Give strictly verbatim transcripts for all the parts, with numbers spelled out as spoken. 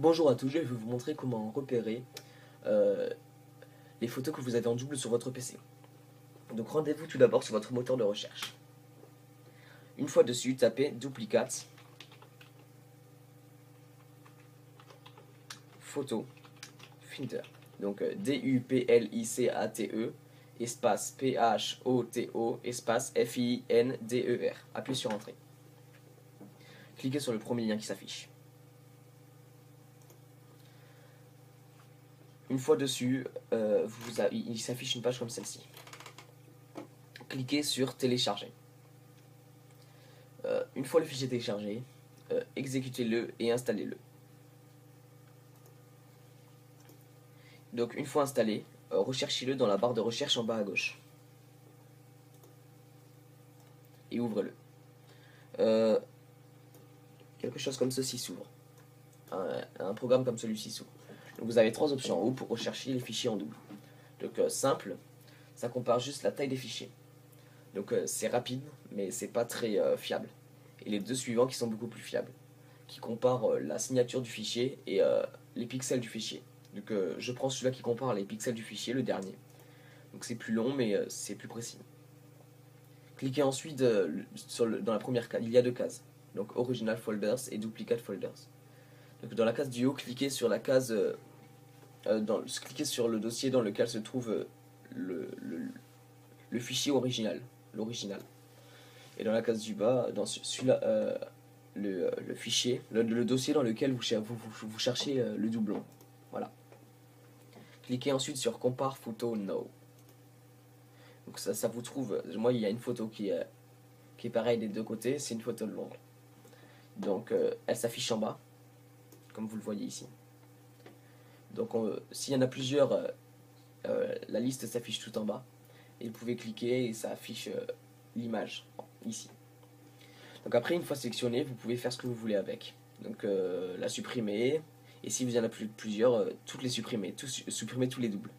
Bonjour à tous, je vais vous montrer comment repérer euh, les photos que vous avez en double sur votre P C. Donc rendez-vous tout d'abord sur votre moteur de recherche. Une fois dessus, tapez Duplicate Photo Finder. Donc D U P L I C A T E, espace P H O T O, espace F I N D E R. Appuyez sur Entrée. Cliquez sur le premier lien qui s'affiche. Une fois dessus, euh, vous a, il s'affiche une page comme celle-ci. Cliquez sur Télécharger. Euh, une fois le fichier téléchargé, euh, exécutez-le et installez-le. Donc une fois installé, euh, recherchez-le dans la barre de recherche en bas à gauche. Et ouvrez-le. Euh, quelque chose comme ceci s'ouvre. Un, un programme comme celui-ci s'ouvre. Vous avez trois options en haut pour rechercher les fichiers en double. Donc euh, simple, ça compare juste la taille des fichiers. Donc euh, c'est rapide, mais c'est pas très euh, fiable. Et les deux suivants qui sont beaucoup plus fiables, qui comparent euh, la signature du fichier et euh, les pixels du fichier. Donc euh, je prends celui-là qui compare les pixels du fichier, le dernier. Donc c'est plus long, mais euh, c'est plus précis. Cliquez ensuite euh, sur le, dans la première case, il y a deux cases. Donc Original Folders et Duplicate Folders. Donc dans la case du haut, cliquez sur la case... Euh, Dans, cliquez sur le dossier dans lequel se trouve le, le, le fichier original, l'original. Et dans la case du bas, dans celui-là, euh, le, le fichier, le, le dossier dans lequel vous, vous, vous, vous cherchez le doublon. Voilà. Cliquez ensuite sur Compare Photo Now. Donc ça, ça vous trouve. Moi, il y a une photo qui est, qui est pareille des deux côtés. C'est une photo de l'ombre. Donc euh, elle s'affiche en bas, comme vous le voyez ici. Donc s'il y en a plusieurs, euh, euh, la liste s'affiche tout en bas. Et vous pouvez cliquer et ça affiche euh, l'image, ici. Donc après, une fois sélectionné, vous pouvez faire ce que vous voulez avec. Donc euh, la supprimer, et si vous en avez plus, plusieurs, euh, toutes les supprimer, tout, supprimer tous les doubles.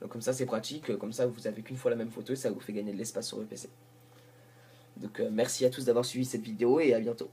Donc comme ça c'est pratique, comme ça vous avez qu'une fois la même photo et ça vous fait gagner de l'espace sur le P C. Donc euh, merci à tous d'avoir suivi cette vidéo et à bientôt.